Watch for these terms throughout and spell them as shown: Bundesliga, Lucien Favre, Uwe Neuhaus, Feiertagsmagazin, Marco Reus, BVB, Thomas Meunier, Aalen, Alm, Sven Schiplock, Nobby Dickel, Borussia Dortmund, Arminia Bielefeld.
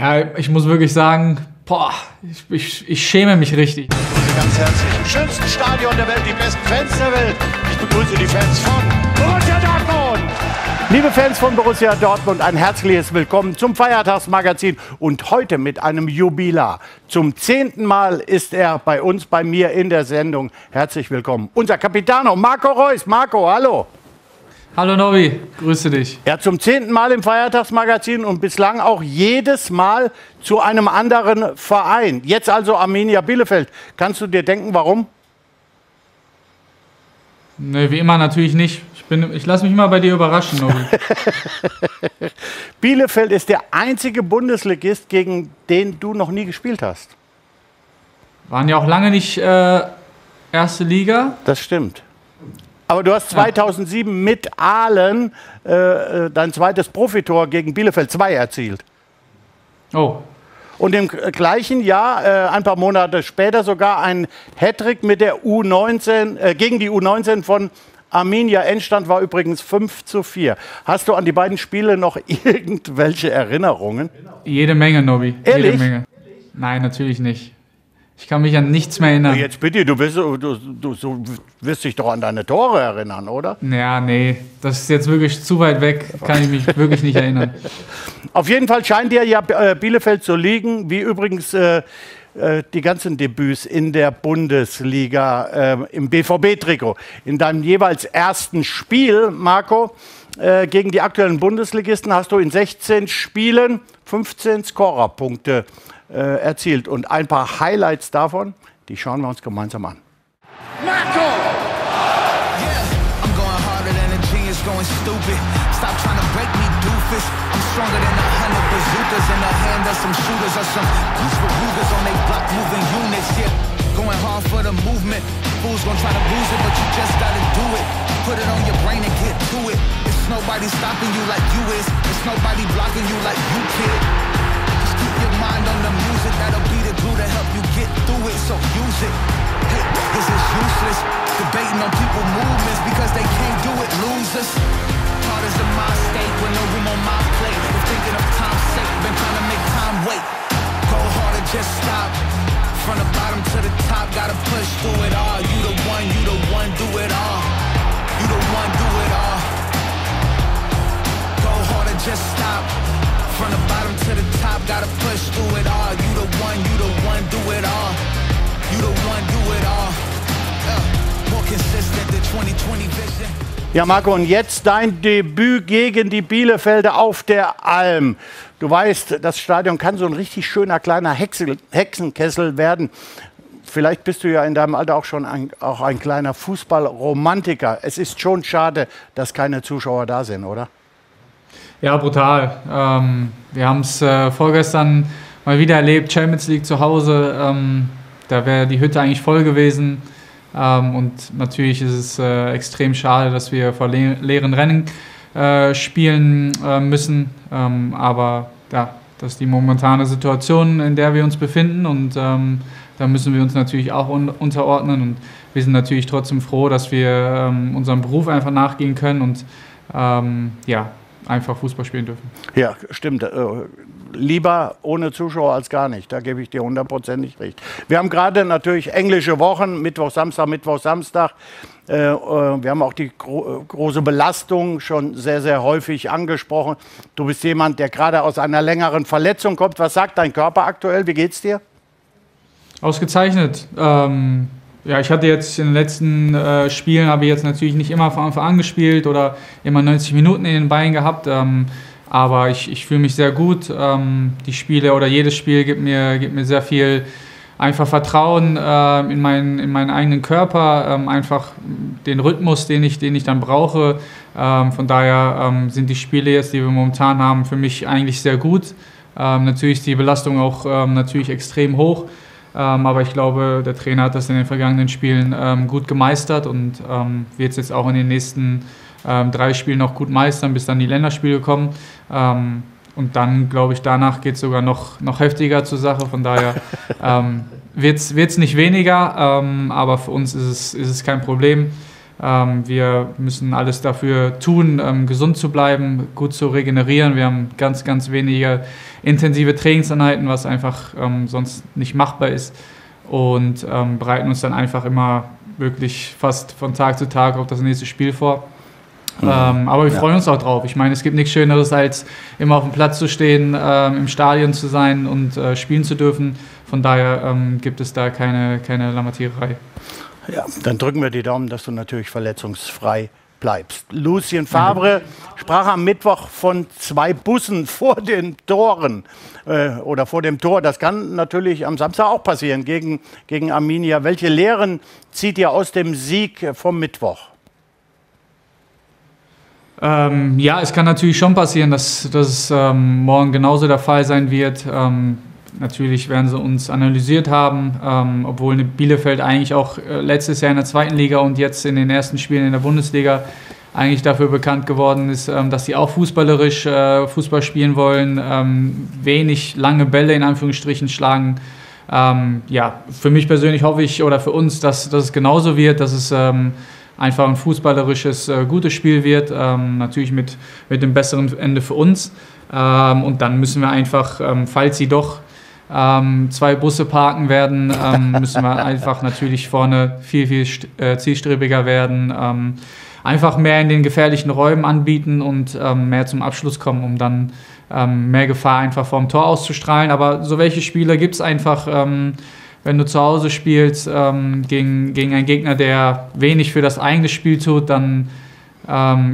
Ja, ich muss wirklich sagen, boah, ich schäme mich richtig. Ganz herzlich im schönsten Stadion der Welt, die besten Fans der Welt. Ich begrüße die Fans von Borussia Dortmund. Liebe Fans von Borussia Dortmund, ein herzliches Willkommen zum Feiertagsmagazin. Und heute mit einem Jubilar. Zum 10. Mal ist er bei uns, bei mir in der Sendung. Herzlich willkommen. Unser Capitano Marco Reus. Marco, hallo. Hallo Nobby, grüße dich. Ja, zum 10. Mal im Feiertagsmagazin und bislang auch jedes Mal zu einem anderen Verein. Jetzt also Arminia Bielefeld. Kannst du dir denken, warum? Ne, wie immer natürlich nicht. Ich lasse mich mal bei dir überraschen, Nobby. Bielefeld ist der einzige Bundesligist, gegen den du noch nie gespielt hast. Waren ja auch lange nicht erste Liga. Das stimmt. Aber du hast 2007 mit Aalen dein zweites Profitor gegen Bielefeld 2 erzielt. Oh. Und im gleichen Jahr, ein paar Monate später, sogar ein Hattrick mit der U19, gegen die U19 von Arminia. Endstand war übrigens 5:4. Hast du an die beiden Spiele noch irgendwelche Erinnerungen? Jede Menge, Nobby. Ehrlich? Jede Menge. Nein, natürlich nicht. Ich kann mich an nichts mehr erinnern. Jetzt bitte, du wirst dich doch an deine Tore erinnern, oder? Ja, nee, das ist jetzt wirklich zu weit weg, kann ich mich wirklich nicht erinnern. Auf jeden Fall scheint dir ja Bielefeld zu liegen, wie übrigens die ganzen Debüts in der Bundesliga im BVB-Trikot. In deinem jeweils ersten Spiel, Marco, gegen die aktuellen Bundesligisten hast du in 16 Spielen 15 Scorerpunkte erzielt. Und ein paar Highlights davon, die schauen wir uns gemeinsam an. Marco! Ja, Marco, und jetzt dein Debüt gegen die Bielefelder auf der Alm. Du weißt, das Stadion kann so ein richtig schöner kleiner Hexenkessel werden. Vielleicht bist du ja in deinem Alter auch schon ein kleiner Fußballromantiker. Es ist schon schade, dass keine Zuschauer da sind, oder? Ja, brutal. Wir haben es vorgestern mal wieder erlebt, Champions League zu Hause. Da wäre die Hütte eigentlich voll gewesen. Und natürlich ist es extrem schade, dass wir vor leeren Rennen spielen müssen. Aber ja, das ist die momentane Situation, in der wir uns befinden. Und da müssen wir uns natürlich auch unterordnen. Und wir sind natürlich trotzdem froh, dass wir unserem Beruf einfach nachgehen können und ja, einfach Fußball spielen dürfen. Ja, stimmt. Lieber ohne Zuschauer als gar nicht. Da gebe ich dir hundertprozentig recht. Wir haben gerade natürlich englische Wochen, Mittwoch, Samstag, Mittwoch, Samstag. Wir haben auch die große Belastung schon sehr, sehr häufig angesprochen. Du bist jemand, der gerade aus einer längeren Verletzung kommt. Was sagt dein Körper aktuell? Wie geht's dir? Ausgezeichnet. Ja, ich hatte jetzt in den letzten Spielen, habe ich jetzt natürlich nicht immer von Anfang an gespielt oder immer 90 Minuten in den Beinen gehabt. Aber ich fühle mich sehr gut. Die Spiele oder jedes Spiel gibt mir sehr viel einfach Vertrauen in meinen eigenen Körper, einfach den Rhythmus, den ich dann brauche. Von daher sind die Spiele jetzt, die wir momentan haben, für mich eigentlich sehr gut. Natürlich ist die Belastung auch natürlich extrem hoch. Aber ich glaube, der Trainer hat das in den vergangenen Spielen gut gemeistert und wird es jetzt auch in den nächsten 3 Spielen noch gut meistern, bis dann die Länderspiele kommen. Und dann, glaube ich, danach geht es sogar noch heftiger zur Sache. Von daher wird es nicht weniger, aber für uns ist es kein Problem. Wir müssen alles dafür tun, gesund zu bleiben, gut zu regenerieren. Wir haben ganz, ganz wenige intensive Trainingseinheiten, was einfach sonst nicht machbar ist. Und bereiten uns dann einfach immer wirklich fast von Tag zu Tag auf das nächste Spiel vor. Aber wir freuen uns auch drauf. Ich meine, es gibt nichts Schöneres, als immer auf dem Platz zu stehen, im Stadion zu sein und spielen zu dürfen. Von daher gibt es da keine Lamentiererei. Ja, dann drücken wir die Daumen, dass du natürlich verletzungsfrei bleibst. Lucien Favre sprach am Mittwoch von 2 Bussen vor den Toren oder vor dem Tor. Das kann natürlich am Samstag auch passieren gegen Arminia. Welche Lehren zieht ihr aus dem Sieg vom Mittwoch? Ja, es kann natürlich schon passieren, dass es morgen genauso der Fall sein wird. Natürlich werden sie uns analysiert haben, obwohl Bielefeld eigentlich auch letztes Jahr in der zweiten Liga und jetzt in den ersten Spielen in der Bundesliga eigentlich dafür bekannt geworden ist, dass sie auch fußballerisch Fußball spielen wollen, wenig lange Bälle in Anführungsstrichen schlagen. Ja, für mich persönlich hoffe ich oder für uns, dass es genauso wird, dass es einfach ein fußballerisches, gutes Spiel wird, natürlich mit dem besseren Ende für uns. Und dann müssen wir einfach, falls sie doch 2 Busse parken werden, müssen wir einfach natürlich vorne viel, viel zielstrebiger werden, einfach mehr in den gefährlichen Räumen anbieten und mehr zum Abschluss kommen, um dann mehr Gefahr einfach vorm Tor auszustrahlen. Aber so welche Spiele gibt es einfach... Wenn du zu Hause spielst gegen einen Gegner, der wenig für das eigene Spiel tut, dann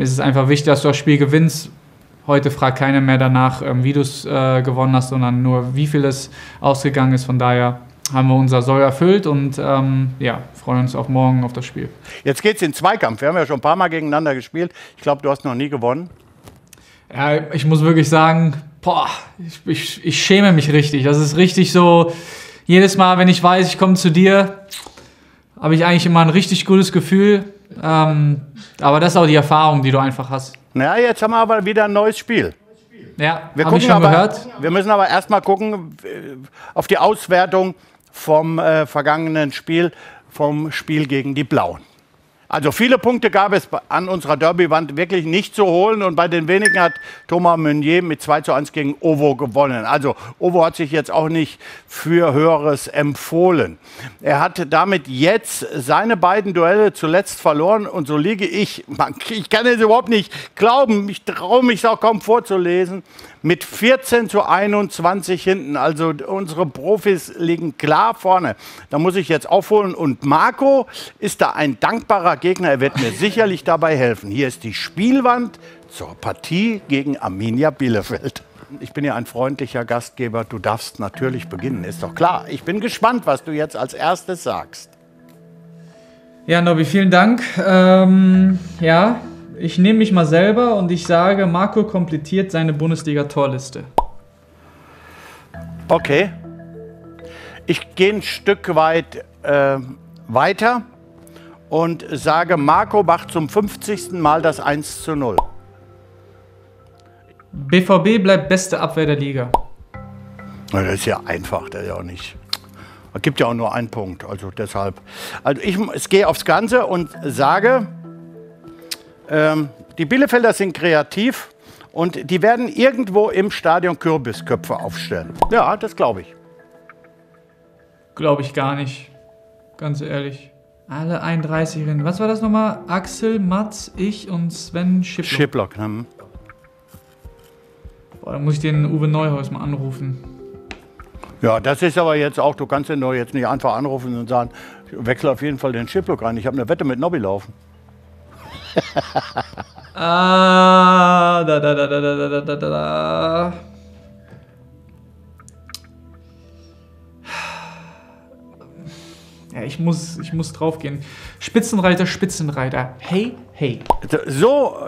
ist es einfach wichtig, dass du das Spiel gewinnst. Heute fragt keiner mehr danach, wie du es gewonnen hast, sondern nur, wie viel es ausgegangen ist. Von daher haben wir unser Soll erfüllt und ja, freuen uns auch morgen auf das Spiel. Jetzt geht es in den Zweikampf. Wir haben ja schon ein paar Mal gegeneinander gespielt. Ich glaube, du hast noch nie gewonnen. Ja, ich muss wirklich sagen, boah, ich schäme mich richtig. Das ist richtig so... Jedes Mal, wenn ich weiß, ich komme zu dir, habe ich eigentlich immer ein richtig gutes Gefühl. Aber das ist auch die Erfahrung, die du einfach hast. Na ja, jetzt haben wir aber wieder ein neues Spiel. Ja, habe ich schon gehört. Wir müssen aber erstmal gucken auf die Auswertung vom vergangenen Spiel, vom Spiel gegen die Blauen. Also viele Punkte gab es an unserer Derbywand wirklich nicht zu holen. Und bei den wenigen hat Thomas Meunier mit 2:1 gegen Ovo gewonnen. Also Ovo hat sich jetzt auch nicht für Höheres empfohlen. Er hat damit jetzt seine beiden Duelle zuletzt verloren. Und so liege ich, ich kann es überhaupt nicht glauben, ich traue mich auch kaum vorzulesen, mit 14:21 hinten. Also unsere Profis liegen klar vorne. Da muss ich jetzt aufholen. Und Marco ist da ein dankbarer Gegner, er wird mir sicherlich dabei helfen. Hier ist die Spielwand zur Partie gegen Arminia Bielefeld. Ich bin ja ein freundlicher Gastgeber, du darfst natürlich beginnen, ist doch klar. Ich bin gespannt, was du jetzt als erstes sagst. Ja, Nobby, vielen Dank. Ja, ich nehme mich mal selber und ich sage, Marco komplettiert seine Bundesliga-Torliste. Okay. Ich gehe ein Stück weit weiter. Und sage, Marco macht zum 50. Mal das 1:0. BVB bleibt beste Abwehr der Liga. Das ist ja einfach, das ist ja auch nicht. Es gibt ja auch nur einen Punkt, also deshalb. Also ich gehe aufs Ganze und sage, die Bielefelder sind kreativ und die werden irgendwo im Stadion Kürbisköpfe aufstellen. Ja, das glaube ich. Glaube ich gar nicht, ganz ehrlich. Alle 31-Rinnen. Was war das nochmal? Axel, Mats, ich und Sven Schiplock. Schiplock, ne? Boah, dann muss ich den Uwe Neuhaus mal anrufen. Ja, das ist aber jetzt auch, du kannst den doch jetzt nicht einfach anrufen und sagen, ich wechsle auf jeden Fall den Schiplock rein. Ich habe eine Wette mit Nobby laufen. Ja, ich muss draufgehen. Spitzenreiter, Spitzenreiter. Hey, hey. So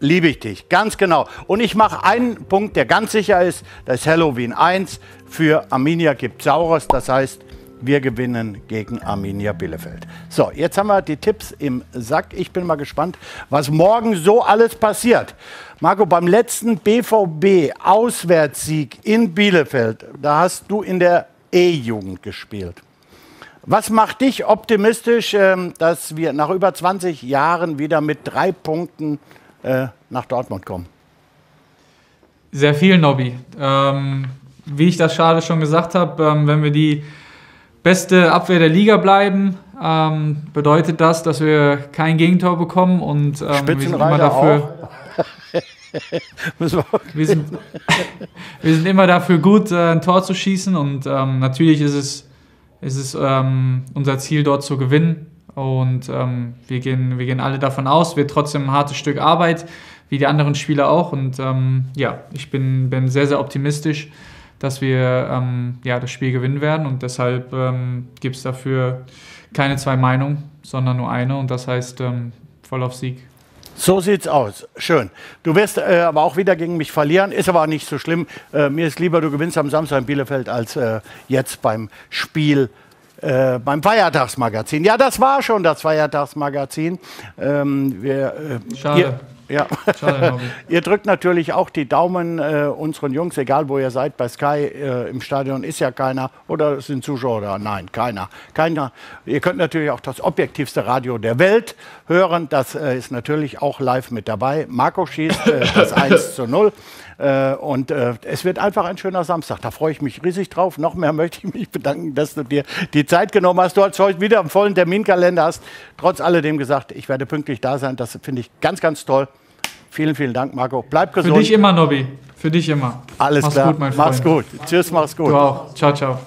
liebe ich dich, ganz genau. Und ich mache einen Punkt, der ganz sicher ist. Das ist Halloween 1 für Arminia gibt Saures. Das heißt, wir gewinnen gegen Arminia Bielefeld. So, jetzt haben wir die Tipps im Sack. Ich bin mal gespannt, was morgen so alles passiert. Marco, beim letzten BVB-Auswärtssieg in Bielefeld, da hast du in der E-Jugend gespielt. Was macht dich optimistisch, dass wir nach über 20 Jahren wieder mit 3 Punkten nach Dortmund kommen? Sehr viel, Nobby. Wie ich das gerade schon gesagt habe, wenn wir die beste Abwehr der Liga bleiben, bedeutet das, dass wir kein Gegentor bekommen und wir sind immer dafür. Wir sind immer dafür gut, ein Tor zu schießen, und natürlich ist es unser Ziel, dort zu gewinnen, und wir gehen alle davon aus, wird trotzdem ein hartes Stück Arbeit, wie die anderen Spieler auch, und ja, ich bin sehr, sehr optimistisch, dass wir ja, das Spiel gewinnen werden, und deshalb gibt es dafür keine 2 Meinungen, sondern nur eine, und das heißt voll auf Sieg. So sieht's aus. Schön. Du wirst aber auch wieder gegen mich verlieren. Ist aber auch nicht so schlimm. Mir ist lieber, du gewinnst am Samstag in Bielefeld, als jetzt beim Spiel, beim Feiertagsmagazin. Ja, das war schon das Feiertagsmagazin. Schade. Ja. Schade, ihr drückt natürlich auch die Daumen unseren Jungs, egal wo ihr seid, bei Sky, im Stadion ist ja keiner, oder sind Zuschauer da? Nein, keiner. Ihr könnt natürlich auch das objektivste Radio der Welt hören, das ist natürlich auch live mit dabei. Marco schießt das 1:0. Und es wird einfach ein schöner Samstag. Da freue ich mich riesig drauf. Noch mehr möchte ich mich bedanken, dass du dir die Zeit genommen hast. Du hast heute wieder einen vollen Terminkalender, hast trotz alledem gesagt, ich werde pünktlich da sein. Das finde ich ganz, ganz toll. Vielen, vielen Dank, Marco. Bleib gesund. Für dich immer, Nobby. Für dich immer. Alles klar. Mach's gut, mein Freund. Mach's gut. Tschüss, mach's gut. Du auch. Ciao, ciao.